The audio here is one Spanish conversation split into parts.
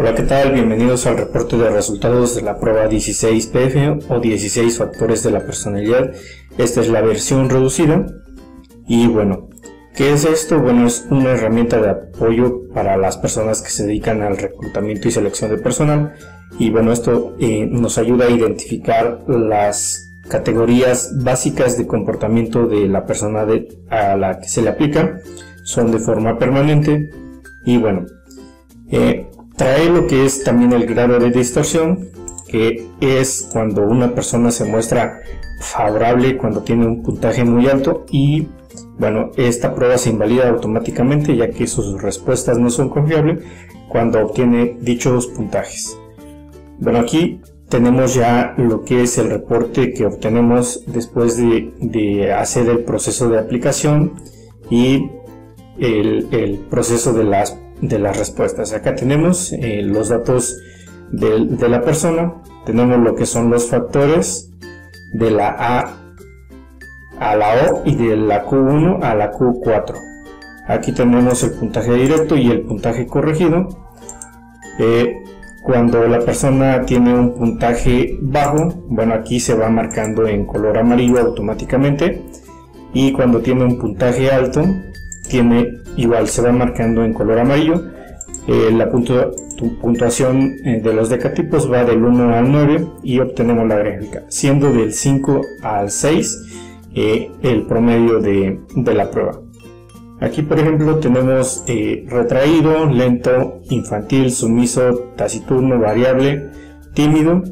Hola, ¿qué tal? Bienvenidos al reporte de resultados de la prueba 16 PF o 16 factores de la personalidad. Esta es la versión reducida. Y bueno, ¿qué es esto? Bueno, es una herramienta de apoyo para las personas que se dedican al reclutamiento y selección de personal. Y bueno, esto nos ayuda a identificar las categorías básicas de comportamiento de la persona a la que se le aplica. Son de forma permanente. Y bueno, trae lo que es también el grado de distorsión, que es cuando una persona se muestra favorable cuando tiene un puntaje muy alto, y bueno, esta prueba se invalida automáticamente ya que sus respuestas no son confiables cuando obtiene dichos puntajes. Bueno, aquí tenemos ya lo que es el reporte que obtenemos después de hacer el proceso de aplicación y el proceso de las respuestas. Acá tenemos los datos de la persona, tenemos lo que son los factores de la A a la O y de la Q1 a la Q4. Aquí tenemos el puntaje directo y el puntaje corregido. Cuando la persona tiene un puntaje bajo, bueno, aquí se va marcando en color amarillo automáticamente, y cuando tiene un puntaje alto, igual se va marcando en color amarillo. La puntuación de los decatipos va del 1 al 9 y obtenemos la gráfica, siendo del 5 al 6 el promedio de la prueba. Aquí, por ejemplo, tenemos retraído, lento, infantil, sumiso, taciturno, variable, tímido,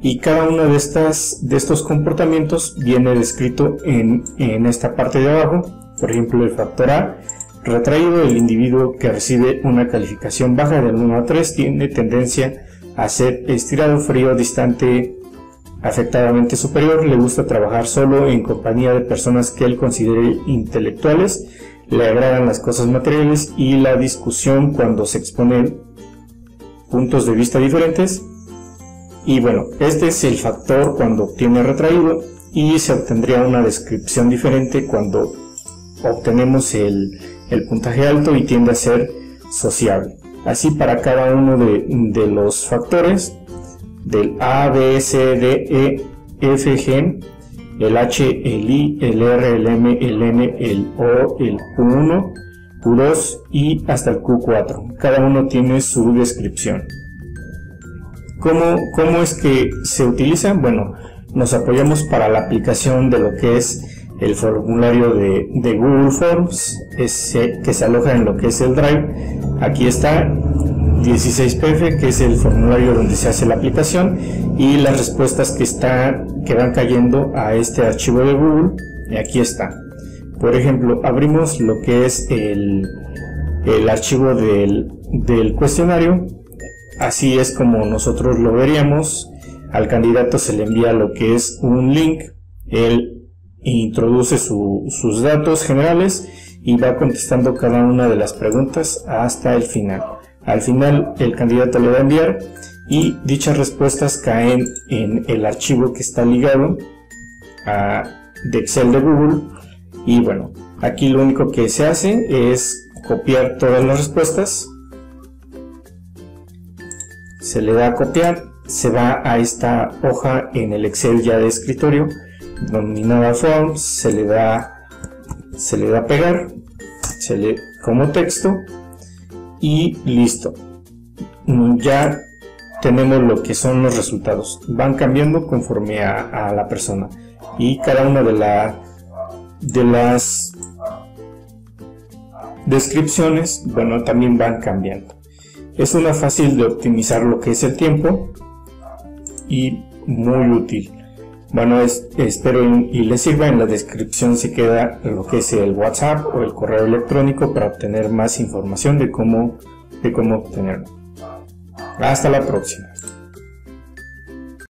y cada uno de estos comportamientos viene descrito en esta parte de abajo. Por ejemplo, el factor A, retraído, el individuo que recibe una calificación baja del 1 a 3 tiene tendencia a ser estirado, frío, distante, afectivamente superior, le gusta trabajar solo en compañía de personas que él considere intelectuales, le agradan las cosas materiales y la discusión cuando se exponen puntos de vista diferentes. Y bueno, este es el factor cuando obtiene retraído, y se obtendría una descripción diferente cuando obtenemos el puntaje alto y tiende a ser sociable. Así para cada uno de los factores, del A, B, C, D, E, F, G, el H, el I, el R, el M, el N, el O, el Q1, Q2 y hasta el Q4. Cada uno tiene su descripción. ¿Cómo es que se utiliza? Bueno, nos apoyamos para la aplicación de lo que es el formulario de Google Forms, que se aloja en lo que es el Drive. Aquí está 16 PF, que es el formulario donde se hace la aplicación, y las respuestas que van cayendo a este archivo de Google. Y aquí está, por ejemplo, abrimos lo que es el archivo del cuestionario. Así es como nosotros lo veríamos. Al candidato se le envía lo que es un link, el introduce sus datos generales y va contestando cada una de las preguntas hasta el final. Al final el candidato le va a enviar, y dichas respuestas caen en el archivo que está ligado de Excel de Google. Y bueno, aquí lo único que se hace es copiar todas las respuestas, se le da a copiar, se va a esta hoja en el Excel ya de escritorio denominada Forms, se le da a pegar, se le como texto, y listo. Ya tenemos lo que son los resultados. Van cambiando conforme a la persona, y cada una de las descripciones, bueno, también van cambiando. Es una fácil de optimizar lo que es el tiempo y muy útil. Bueno, espero y les sirva. En la descripción se queda lo que es el WhatsApp o el correo electrónico para obtener más información de cómo obtenerlo. Hasta la próxima.